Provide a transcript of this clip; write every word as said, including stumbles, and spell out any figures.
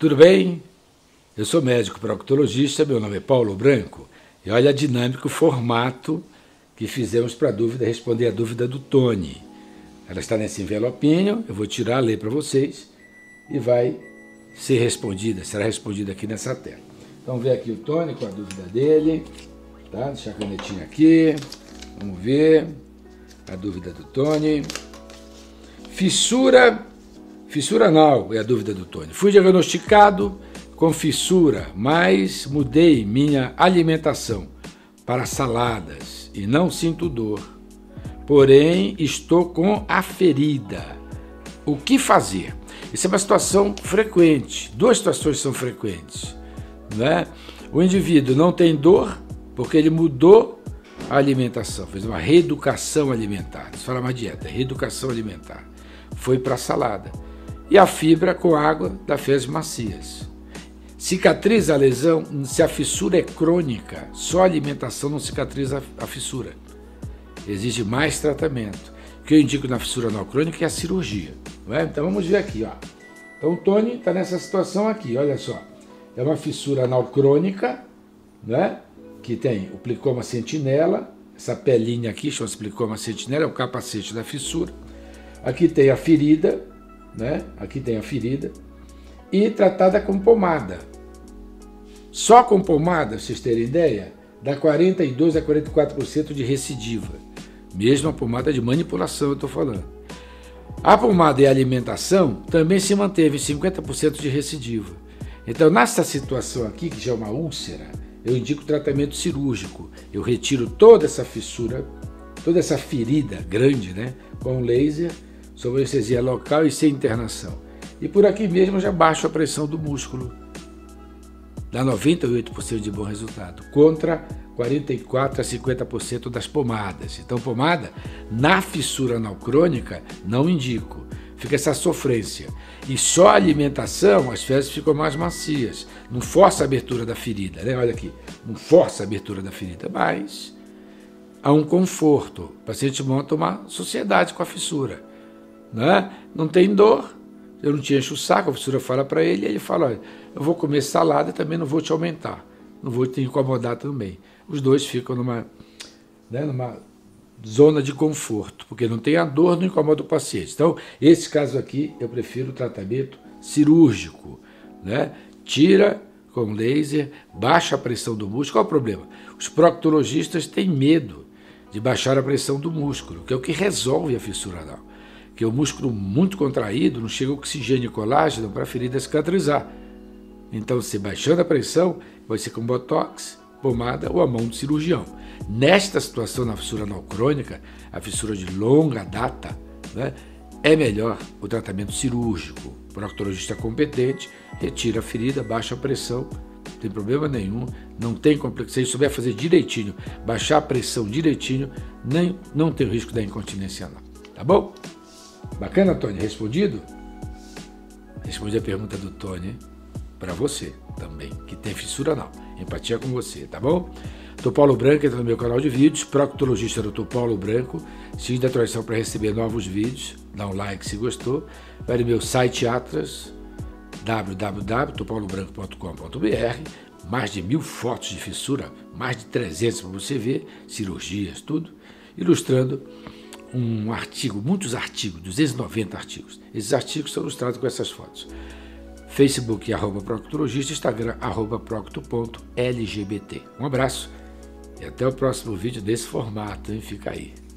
Tudo bem? Eu sou médico proctologista, meu nome é Paulo Branco, e olha a dinâmica, o formato que fizemos para a dúvida, responder a dúvida do Tony. Ela está nesse envelopinho, eu vou tirar, ler para vocês, e vai ser respondida, será respondida aqui nessa tela. Então vê aqui o Tony com a dúvida dele, tá? Deixa a canetinha aqui, vamos ver a dúvida do Tony. Fissura, fissura anal é a dúvida do Tony. Fui diagnosticado com fissura, mas mudei minha alimentação para saladas e não sinto dor. Porém, estou com a ferida. O que fazer? Isso é uma situação frequente. Duas situações são frequentes, né? O indivíduo não tem dor porque ele mudou a alimentação, fez uma reeducação alimentar. Isso fala uma dieta, reeducação alimentar. Foi para a salada. E a fibra com água da fezes macias. Cicatriza a lesão se a fissura é crônica. Só a alimentação não cicatriza a fissura. Exige mais tratamento. O que eu indico na fissura anal crônica é a cirurgia. Não é? Então vamos ver aqui, ó. Então o Tony está nessa situação aqui, olha só. É uma fissura anal crônica, né? Que tem o plicoma sentinela, essa pelinha aqui, chama-se plicoma sentinela, é o capacete da fissura. Aqui tem a ferida, né? Aqui tem a ferida. E tratada com pomada. Só com pomada, vocês terem ideia, dá quarenta e dois por cento a quarenta e quatro por cento de recidiva. Mesmo a pomada de manipulação, eu estou falando. A pomada e a alimentação também se manteve em cinquenta por cento de recidiva. Então, nessa situação aqui, que já é uma úlcera, eu indico tratamento cirúrgico. Eu retiro toda essa fissura, toda essa ferida grande, né? Com laser, sob anestesia local e sem internação. E por aqui mesmo eu já baixo a pressão do músculo. Dá noventa e oito por cento de bom resultado, contra quarenta e quatro por cento a cinquenta por cento das pomadas. Então pomada, na fissura anal crônica, não indico. Fica essa sofrência. E só a alimentação, as fezes ficam mais macias. Não força a abertura da ferida, né? Olha aqui, não força a abertura da ferida, mas há um conforto. O paciente monta uma sociedade com a fissura, né? Não tem dor. Eu não te encho o saco, a fissura fala para ele, ele fala, olha, eu vou comer salada e também não vou te aumentar, não vou te incomodar também. Os dois ficam numa, né, numa zona de conforto, porque não tem a dor, não incomoda o paciente. Então, esse caso aqui, eu prefiro o tratamento cirúrgico, né? Tira com laser, baixa a pressão do músculo. Qual é o problema? Os proctologistas têm medo de baixar a pressão do músculo, que é o que resolve a fissura anal. Que é o músculo muito contraído, não chega oxigênio e colágeno para a ferida cicatrizar. Então, se baixando a pressão, vai ser com botox, pomada ou a mão do cirurgião. Nesta situação, na fissura anal crônica, a fissura de longa data, né, é melhor o tratamento cirúrgico. O proctologista competente retira a ferida, baixa a pressão, não tem problema nenhum, não tem complexo. Se ele souber fazer direitinho, baixar a pressão direitinho, nem, não tem o risco da incontinência anal. Tá bom? Bacana, Tony? Respondido? Respondi a pergunta do Tony para você também, que tem fissura anal. Empatia com você, tá bom? Tô Paulo Branco, entra no meu canal de vídeos, proctologista do Tô Paulo Branco. Siga a tradição para receber novos vídeos, dá um like se gostou. Vai no meu site Atlas, w w w ponto topaulobranco ponto com ponto b r. Mais de mil fotos de fissura, mais de trezentas para você ver, cirurgias, tudo, ilustrando um artigo, muitos artigos, duzentos e noventa artigos. Esses artigos são ilustrados com essas fotos. Facebook, arroba proctologista, Instagram, arroba procto ponto L G B T. Um abraço e até o próximo vídeo desse formato, hein? Fica aí.